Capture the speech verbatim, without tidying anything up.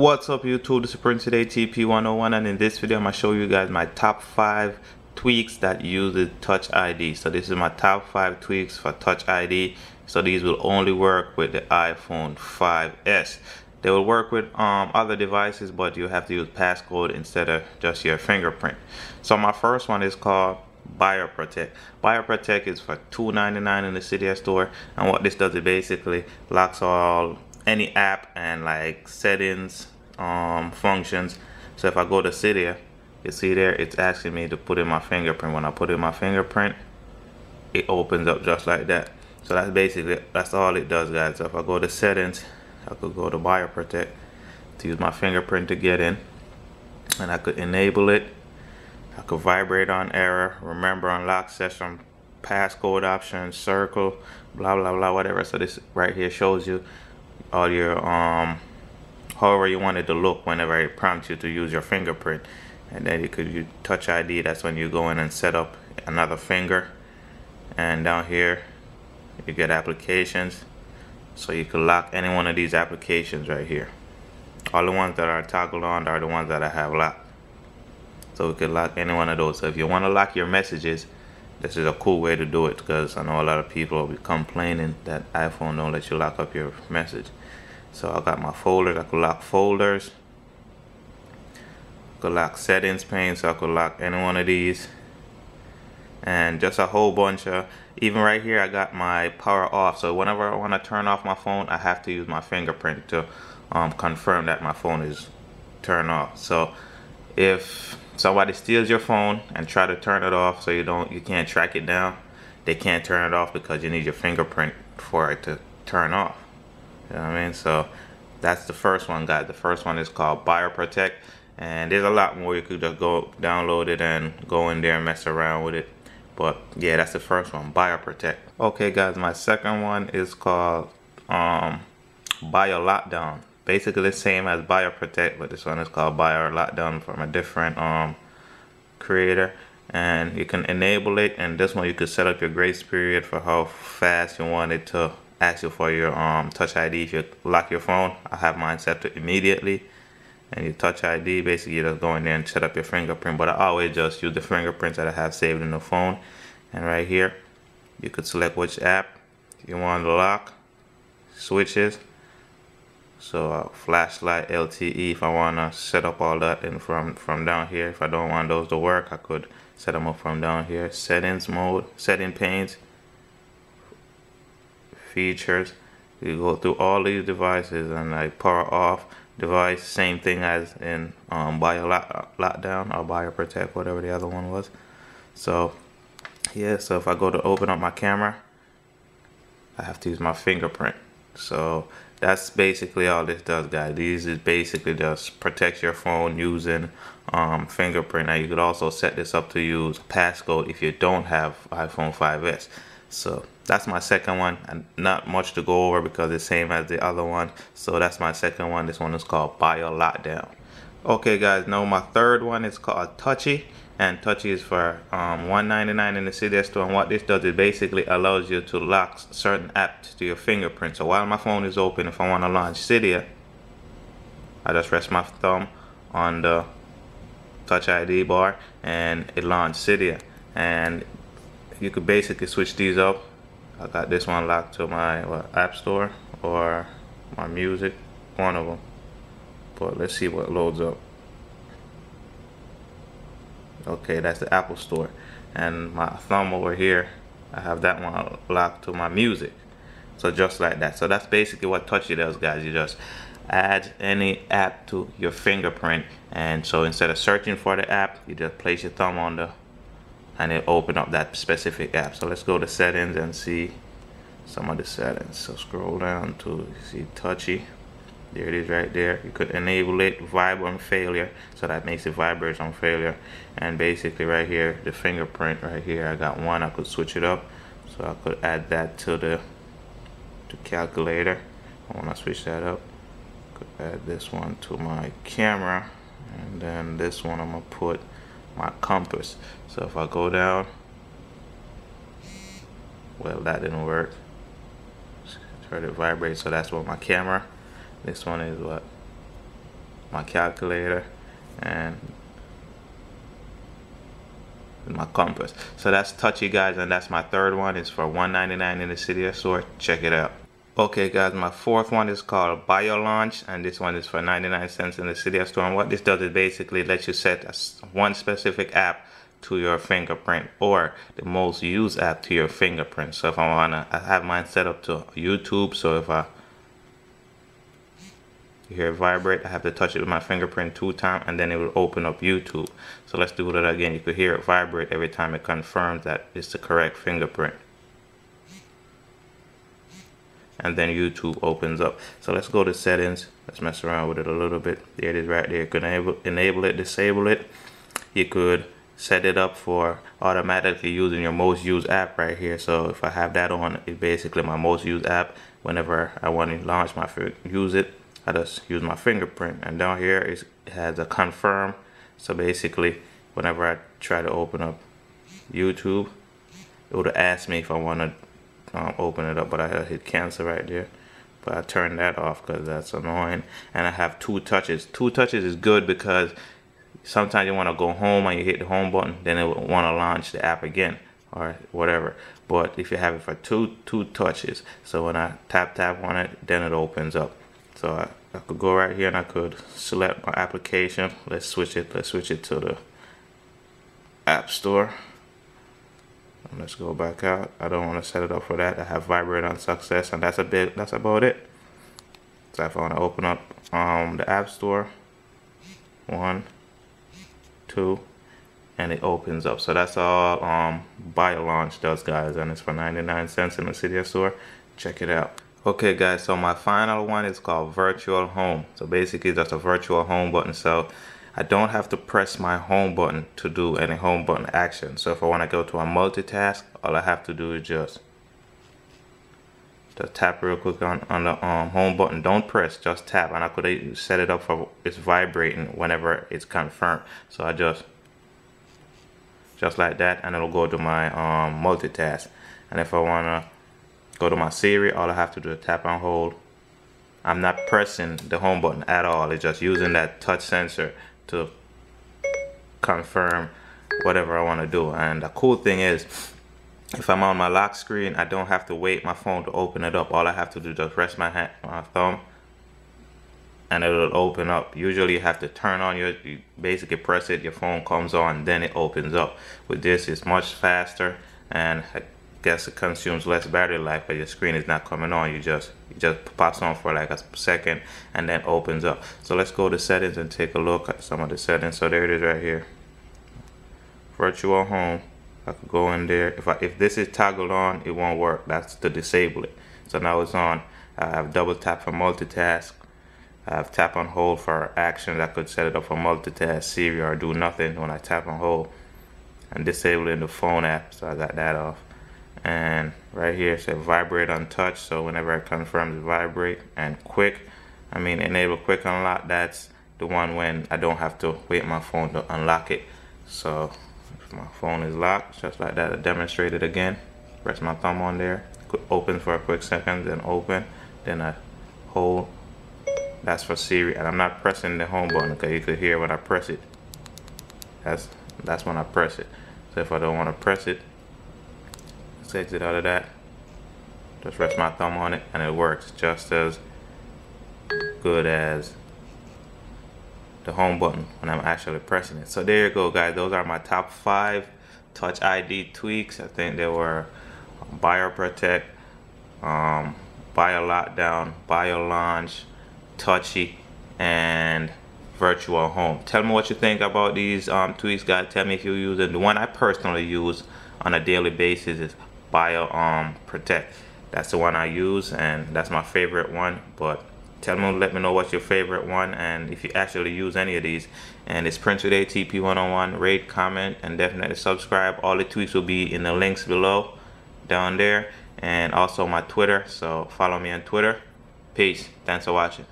What's up YouTube, this is Prince today, T P one oh one, and in this video I'm going to show you guys my top five tweaks that use the Touch I D. So this is my top five tweaks for Touch I D. So these will only work with the iPhone five S. They will work with um, other devices, but you have to use passcode instead of just your fingerprint. So my first one is called BioProtect. BioProtect is for two ninety-nine in the Cydia store, and what this does, it basically locks all any app and like settings, um, functions. So if I go to Cydia, you see there it's asking me to put in my fingerprint. When I put in my fingerprint, it opens up just like that. So that's basically that's all it does, guys. So if I go to settings, I could go to BioProtect to use my fingerprint to get in, and I could enable it. I could vibrate on error, remember unlock session, passcode option, circle, blah blah blah, whatever. So this right here shows you all your um however you want it to look whenever it prompts you to use your fingerprint. And then you could use Touch I D. That's when you go in and set up another finger, and down here you get applications, so you could lock any one of these applications right here. All the ones that are toggled on are the ones that I have locked, so we could lock any one of those. So if you want to lock your messages, this is a cool way to do it, because I know a lot of people will be complaining that iPhone don't let you lock up your message. So I got my folders. I could lock folders. I could lock settings pane, so I could lock any one of these. And just a whole bunch of, even right here I got my power off. So whenever I want to turn off my phone, I have to use my fingerprint to um, confirm that my phone is turned off. So if somebody steals your phone and try to turn it off, so you don't you can't track it down, they can't turn it off because you need your fingerprint for it to turn off. You know what I mean? So that's the first one, guys. The first one is called BioProtect, and there's a lot more. You could just go download it and go in there and mess around with it. But yeah, that's the first one, BioProtect. Okay guys, my second one is called um BioLockdown. Basically the same as BioProtect, but this one is called BioLockdown from a different um, creator. And you can enable it, and this one you could set up your grace period for how fast you want it to ask you for your um, Touch I D. If you lock your phone, I have mine set to immediately. And your Touch I D, basically you just go in there and set up your fingerprint. But I always just use the fingerprints that I have saved in the phone. And right here, you could select which app you want to lock, switches. So uh, flashlight, L T E, if I want to set up all that in from from down here. If I don't want those to work, I could set them up from down here. Settings mode, setting panes, features. You go through all these devices, and like power off device, same thing as in um, BioLockdown or BioProtect, whatever the other one was. So yeah, so if I go to open up my camera, I have to use my fingerprint. So that's basically all this does, guys. These is basically just protects your phone using um, fingerprint. Now you could also set this up to use passcode if you don't have iPhone five S. So that's my second one, and not much to go over because it's the same as the other one. So that's my second one. This one is called BioLockdown. Okay guys, now my third one is called Touchy, and Touchy is for um, one ninety-nine in the Cydia store. And what this does, it basically allows you to lock certain apps to your fingerprint. So while my phone is open, if I want to launch Cydia, I just rest my thumb on the Touch I D bar and it launches Cydia. And you could basically switch these up. I got this one locked to my what, app store or my music, one of them. But let's see what loads up. Okay, that's the Apple store. And my thumb over here, I have that one locked to my music. So just like that. So that's basically what Touchy does, guys. You just add any app to your fingerprint. And so instead of searching for the app, you just place your thumb on the, and it open up that specific app. So let's go to settings and see some of the settings. So scroll down to see Touchy. There it is right there. You could enable it, vibe on failure, so that makes it vibrate on failure. And basically right here, the fingerprint right here, I got one. I could switch it up, so I could add that to the to calculator. I want to switch that up. I could add this one to my camera, and then this one I'm gonna put my compass. So if I go down, well, that didn't work. Try to vibrate, so that's what my camera. This one is what my calculator, and my compass. So that's Touchy, guys, and that's my third one. It's for one ninety-nine in the Cydia store. Check it out. Okay, guys, my fourth one is called BioLaunch, and this one is for ninety-nine cents in the Cydia store. And what this does is basically lets you set a, one specific app to your fingerprint, or the most used app to your fingerprint. So if I wanna, I have mine set up to YouTube. So if I you hear it vibrate, I have to touch it with my fingerprint two times, and then it will open up YouTube. So let's do that again. You could hear it vibrate every time it confirms that it's the correct fingerprint. And then YouTube opens up. So let's go to settings. Let's mess around with it a little bit. There it is right there. You could enable, enable it, disable it. You could set it up for automatically using your most used app right here. So if I have that on, it's basically my most used app. Whenever I want to launch my use it, I just use my fingerprint. And down here it has a confirm. So basically whenever I try to open up YouTube, it would ask me if I want to um, open it up, but I hit cancel right there. But I turned that off because that's annoying. And I have two touches. Two touches is good because sometimes you want to go home and you hit the home button, then it will want to launch the app again or whatever. But if you have it for two two touches, so when I tap tap on it, then it opens up. So I, I could go right here and I could select my application. Let's switch it. Let's switch it to the App Store. And let's go back out. I don't want to set it up for that. I have vibrate on success, and that's a bit. That's about it. So if I want to open up um, the App Store, one. Two, and it opens up. So that's all um BioLaunch does, guys, and it's for ninety-nine cents in the Cydia store. Check it out. Okay, guys, so my final one is called Virtual Home. So basically that's a virtual home button. So I don't have to press my home button to do any home button action. So if I want to go to a multitask, all I have to do is just Just tap real quick on, on the um, home button. Don't press, just tap. And I could set it up for it's vibrating whenever it's confirmed. So I just, just like that, and it'll go to my um, multitask. And if I wanna go to my Siri, all I have to do is tap and hold. I'm not pressing the home button at all. It's just using that touch sensor to confirm whatever I wanna do. And the cool thing is, if I'm on my lock screen, I don't have to wait my phone to open it up. All I have to do is just rest my, hand, my thumb, and it'll open up. Usually you have to turn on your, you basically press it, your phone comes on, then it opens up. With this, it's much faster, and I guess it consumes less battery life, but your screen is not coming on. You just, it just pops on for like a second, and then opens up. So let's go to settings and take a look at some of the settings. So there it is right here, Virtual Home. I could go in there. If I, if this is toggled on, it won't work. That's to disable it. So now it's on. I have double tap for multitask. I have tap on hold for actions. I could set it up for multitask, Siri, or do nothing when I tap on hold. And disable it in the phone app. So I got that off. And right here it said vibrate on touch. So whenever I confirm, it vibrate. And quick, I mean enable quick unlock. That's the one when I don't have to wait my phone to unlock it. So if my phone is locked, just like that, I demonstrate it again. Press my thumb on there, could open for a quick second, then open, then I hold. That's for Siri, and I'm not pressing the home button because you could hear when I press it. That's that's when I press it. So if I don't want to press it, let's exit out of that. Just rest my thumb on it, and it works just as good as the home button when I'm actually pressing it. So there you go, guys. Those are my top five Touch I D tweaks. I think they were BioProtect, um, BioLockdown, BioLaunch, Touchy, and Virtual Home. Tell me what you think about these um, tweaks, guys. Tell me if you use them. The one I personally use on a daily basis is BioProtect. Um, that's the one I use, and that's my favorite one. But tell me, let me know what's your favorite one, and if you actually use any of these. And it's Prince today, T P one oh one. Rate, comment, and definitely subscribe. All the tweets will be in the links below, down there, and also my Twitter. So follow me on Twitter. Peace. Thanks for watching.